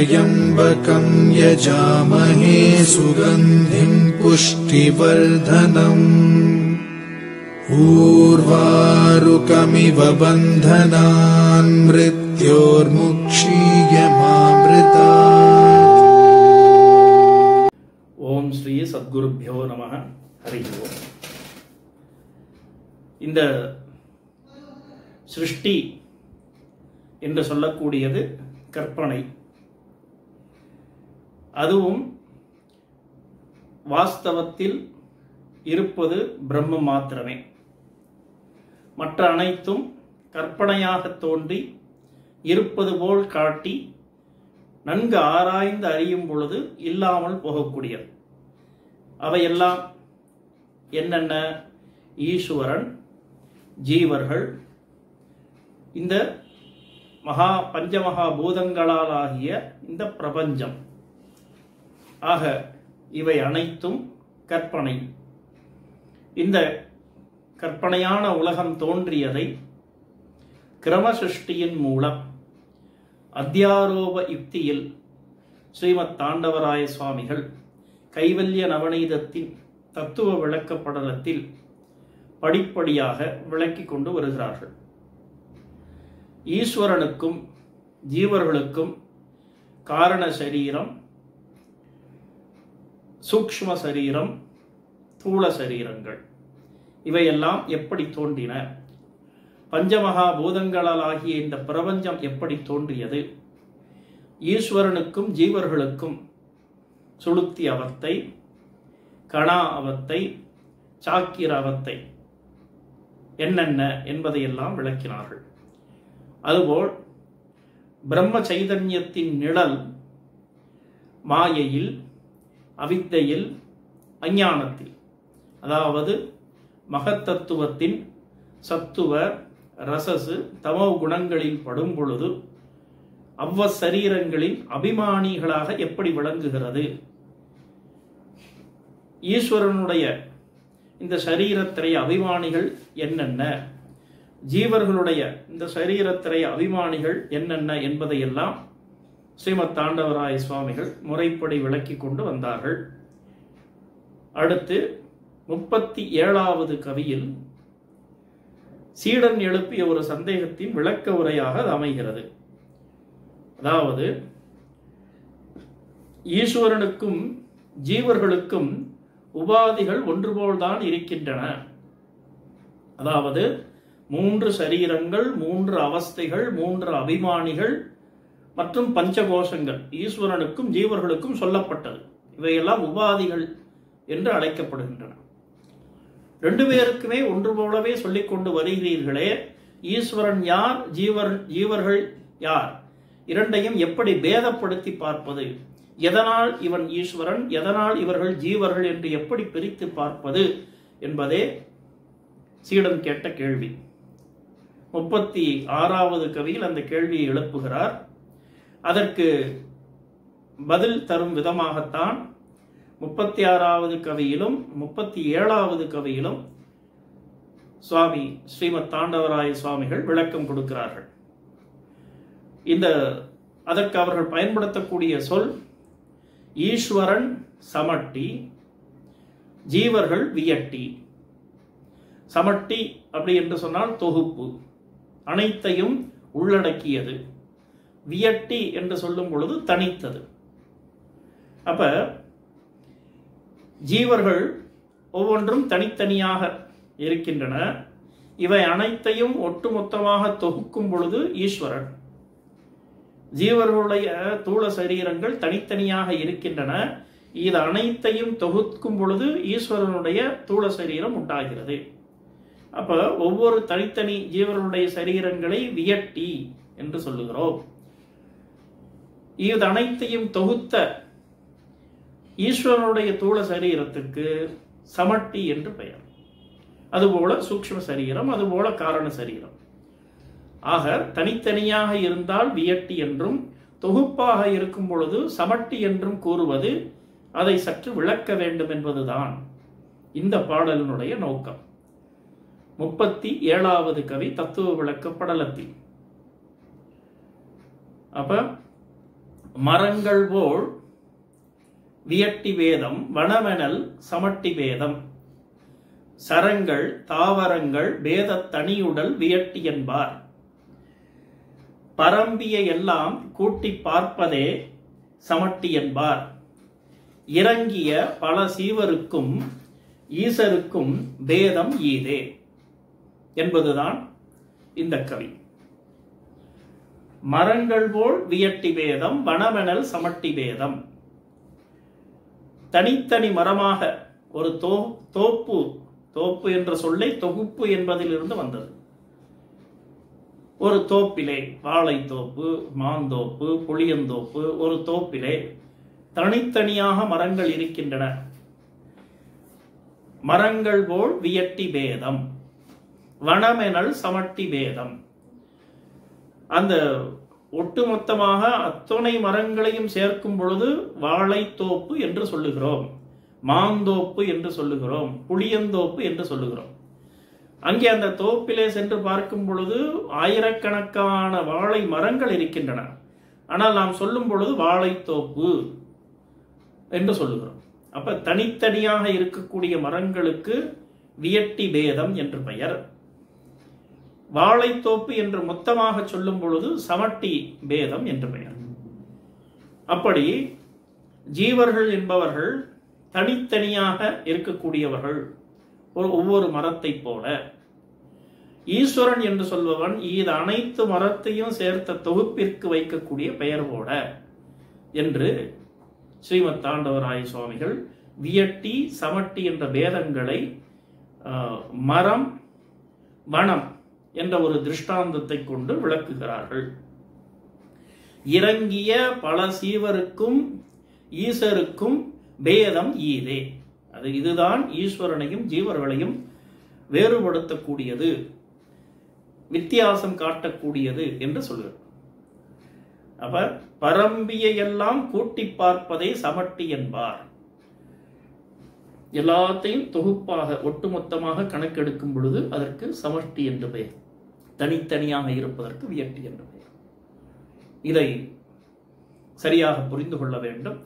त्र्यम्बकं यजामहे सुगन्धिं पुष्टिवर्धनम् ऊर्वारुकमिव बन्धनान् मृत्योर्मुक्षीय मामृतात्। ओम श्री सद्गुरुभ्यो नमः। हरि ओम। இந்த सृष्टि என்று சொல்லக்கூடியது கற்பனை, அதுவும் வாஸ்தவத்தில் இருப்பது பிரம்ம மாத்திரமே, மற்ற அனைத்தும் கற்பனையாக தோன்றி இருப்பது போல் காட்டி நன்கு ஆராய்ந்து அறியும் பொழுது இல்லாமல் போகக்கூடியது. அவையெல்லாம் என்னென்ன? ஈஸ்வரன், ஜீவர்கள், இந்த மகா பஞ்சமகா பூதங்களால் ஆகிய இந்த பிரபஞ்சம். ஆக இவை அனைத்தும் கற்பனை. இந்த கற்பனையான உலகம் தோன்றியதை கிரம சிருஷ்டியின் மூலம் அத்தியாரோப யுக்தியில் ஸ்ரீமத் தாண்டவராய சுவாமிகள் கைவல்ய நவநீதத்தின் தத்துவ விளக்க படலத்தில் படிப்படியாக விளக்கி கொண்டு வருகிறார்கள். ஈஸ்வரனுக்கும் ஜீவர்களுக்கும் காரண சரீரம், சூக்ஷ்ம சரீரம், தூள சரீரங்கள் இவையெல்லாம் எப்படி தோன்றின, பஞ்சமகா பூதங்களால் ஆகிய இந்த பிரபஞ்சம் எப்படி தோன்றியது, ஈஸ்வரனுக்கும் ஜீவர்களுக்கும் சுளுத்தி அவத்தை, கணா அவத்தை, சாக்கிர அவத்தை என்னென்ன என்பதையெல்லாம் விளக்கினார்கள். அதுபோல் பிரம்ம சைதன்யத்தின் நிழல் மாயையில், அவித்தையில், அஞ்ஞானத்தில், அதாவது மகத்தத்துவத்தின் சத்துவ ரசசு தமோ குணங்களில் படும் பொழுது அவ்வசரீரங்களின் அபிமானிகளாக எப்படி விளங்குகிறது, ஈஸ்வரனுடைய இந்த சரீரத்திரைய அபிமானிகள் என்னென்ன, ஜீவர்களுடைய இந்த சரீரத்திரைய அபிமானிகள் என்னென்ன என்பதையெல்லாம் ஸ்ரீமத் தாண்டவராய சுவாமிகள் முறைப்படி விளக்கி கொண்டு வந்தார்கள். அடுத்து 37வது கவியில் சீடன் எழுப்பிய ஒரு சந்தேகத்தின் விளக்க உரையாக அது அமைகிறது. அதாவது ஈஸ்வரனுக்கும் ஜீவர்களுக்கும் உபாதிகள் ஒன்றுபோல்தான் இருக்கின்றன. அதாவது 3 சரீரங்கள், 3 அவஸ்தைகள், 3 அபிமானிகள் மற்றும் பஞ்சகோஷங்கள் ஈஸ்வரனுக்கும் ஜீவர்களுக்கும் சொல்லப்பட்டது. இவையெல்லாம் உபாதிகள் என்று அழைக்கப்படுகின்றன. 2 பேருக்குமே ஒன்று போலவே சொல்லிக் கொண்டு வருகிறீர்களே, ஈஸ்வரன் யார், ஜீவர்கள் யார், இரண்டையும் எப்படி பேதப்படுத்தி பார்ப்பது, எதனால் இவன் ஈஸ்வரன், எதனால் இவர்கள் ஜீவர்கள் என்று எப்படி பிரித்து பார்ப்பது என்பதே சீடன் கேட்ட கேள்வி. 36வது கவியில் அந்த கேள்வியை எழுப்புகிறார். அதற்கு பதில் தரும் விதமாகத்தான் 36வது கவியிலும் 37வது கவியிலும் சுவாமி ஸ்ரீமத் தாண்டவராய சுவாமிகள் விளக்கம் கொடுக்கிறார்கள். அதற்கு அவர்கள் பயன்படுத்தக்கூடிய சொல் ஈஸ்வரன் சமட்டி, ஜீவர்கள் வியட்டி. சமட்டி அப்படி என்று சொன்னால் தொகுப்பு, அனைத்தையும் உள்ளடக்கியது. வியட்டி என்று சொல்லும் பொழுது தனித்தது. அப்ப ஜீவர்கள் ஒவ்வொன்றும் தனித்தனியாக இருக்கின்றன. இவை அனைத்தையும் ஒட்டுமொத்தமாக தொகுக்கும் பொழுது ஈஸ்வரன். ஜீவர்களுடைய தூள சரீரங்கள் தனித்தனியாக இருக்கின்றன. இது அனைத்தையும் தொகுக்கும் பொழுது ஈஸ்வரனுடைய தூள சரீரம் உண்டாகிறது. அப்ப ஒவ்வொரு தனித்தனி ஜீவர்களுடைய சரீரங்களை வியட்டி என்று சொல்லுகிறோம். இது அனைத்தையும் தொகுத்த ஈஸ்வரனுடைய தூள சரீரத்துக்கு சமட்டி என்று பெயர். அதுபோல சூக்ஷ்ம சரீரம், அதுபோல காரண சரீரம். ஆக தனித்தனியாக இருந்தால் வியட்டி என்றும், தொகுப்பாக இருக்கும் பொழுது சமட்டி என்றும் கூறுவது அதை சற்று விளக்க வேண்டும் என்பதுதான் இந்த பாடலினுடைய நோக்கம். 37வது கவி தத்துவ விளக்க படலத்தில். அப்ப மரங்கள் போல் வியட்டி வேதம் வனமெனல் சமட்டி வேதம் சரங்கள் தாவரங்கள் வேத தனியுடல் வியட்டி என்பார். பரம்பிய எல்லாம் கூட்டி பார்ப்பதே சமட்டி என்பார். இறங்கிய பல சீவருக்கும் ஈசருக்கும் வேதம் ஈதே என்பதுதான் இந்த கவி. மரங்கள் போல் வியட்டி வேதம் வனமெனல் சமட்டி வேதம். தனித்தனி மரமாக ஒரு தோப்பு, தோப்பு என்ற சொல்லை தொகுப்பு என்பதிலிருந்து வந்தது. ஒரு தோப்பிலே வாழைத்தோப்பு, மாந்தோப்பு, புளியந்தோப்பு, ஒரு தோப்பிலே தனித்தனியாக மரங்கள் இருக்கின்றன. மரங்கள் போல் வியட்டி வேதம் வனமெனல் சமட்டி வேதம். அந்த ஒட்டுமொத்தமாக அத்தனை மரங்களையும் சேர்க்கும் பொழுது வாழைத்தோப்பு என்று சொல்லுகிறோம், மாந்தோப்பு என்று சொல்லுகிறோம், புளியந்தோப்பு என்று சொல்லுகிறோம். அங்கே அந்த தோப்பிலே சென்று பார்க்கும் பொழுது ஆயிரக்கணக்கான வாழை மரங்கள் இருக்கின்றன. ஆனால் நாம் சொல்லும் பொழுது வாழைத்தோப்பு என்று சொல்லுகிறோம். அப்ப தனித்தனியாக இருக்கக்கூடிய மரங்களுக்கு வியட்டி பேதம் என்று பெயர். வாழைத்தோப்பு என்று மொத்தமாக சொல்லும் பொழுது சமட்டி பேதம் என்று பெயர். அப்படி ஜீவர்கள் என்பவர்கள் தனித்தனியாக இருக்கக்கூடியவர்கள், ஒவ்வொரு மரத்தை போல. ஈஸ்வரன் என்று சொல்பவன் இது அனைத்து மரத்தையும் சேர்த்த தொகுப்பிற்கு வைக்கக்கூடிய பெயர் போல என்று ஸ்ரீமத் தாண்டவராய சுவாமிகள் வியட்டி சமட்டி என்ற பேதங்களை மரம் வனம் என்ற ஒரு திருஷ்டாந்தத்தை கொண்டு விளக்குகிறார்கள். இறங்கிய பல சீவருக்கும் ஈசருக்கும் பேதம் ஈதே. அது இதுதான் ஈஸ்வரனையும் ஜீவர்களையும் வேறுபடுத்தக்கூடியது, வித்தியாசம் காட்டக்கூடியது என்று சொல்கிறார். அப்ப பரம்பிய எல்லாம் கூட்டி பார்ப்பதை சமட்டி என்பார். எல்லாத்தையும் தொகுப்பாக ஒட்டுமொத்தமாக கணக்கெடுக்கும் பொழுது அதற்கு சமட்டி என்று பெயர், தனித்தனியாக இருப்பதற்கு வியட்டி என்று பெயர். இதை சரியாக புரிந்து கொள்ள வேண்டும்.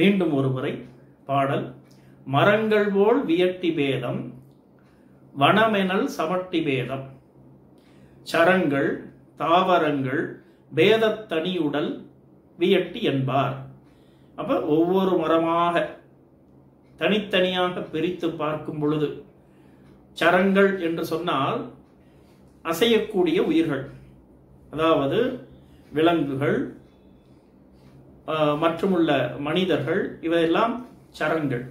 மீண்டும் ஒருமுறை பாடல். மரங்கள் போல் வியட்டி பேதம் வனமெனல் சமட்டி பேதம் சரங்கள் தாவரங்கள் பேதத் தனியுடல் வியட்டி என்பார். அப்ப ஒவ்வொரு மரமாக தனித்தனியாக பிரித்து பார்க்கும் பொழுது சரங்கள் என்று சொன்னால் அசையக்கூடிய உயிர்கள், அதாவது விலங்குகள் மற்றுமுள்ள மனிதர்கள், இவையெல்லாம் சரங்கள்.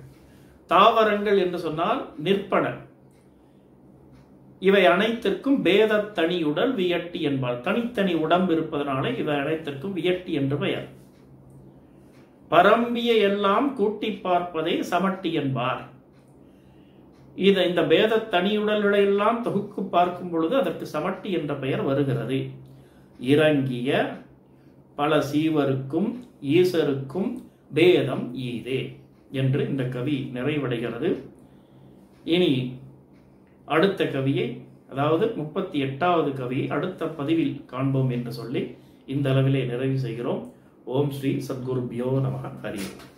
தாவரங்கள் என்று சொன்னால் நிற்பன. இவை அனைத்திற்கும் பேத தனி உடல் வியட்டி என்பார். தனித்தனி உடம்பு இருப்பதனால இவை அனைத்திற்கும் வியட்டி என்று பெயர். பரம்பிய எல்லாம் கூட்டி பார்ப்பதை சமட்டி என்பார். இந்த பேத தனியுடல்களை எல்லாம் தொகுக்கு பார்க்கும் பொழுது அதற்கு சமட்டி என்ற பெயர் வருகிறது. இறங்கிய பல சீவருக்கும் ஈசருக்கும் பேதம் ஈதே என்று இந்த கவி நிறைவடைகிறது. இனி அடுத்த கவியை, அதாவது 38வது கவியை அடுத்த பதிவில் காண்போம் என்று சொல்லி இந்த அளவிலே நிறைவு செய்கிறோம். ஓம் ஸ்ரீ சத்குருபியோ நமஹ. ஹரி.